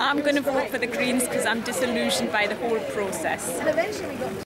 I'm going to vote for the Greens because I'm disillusioned by the whole process.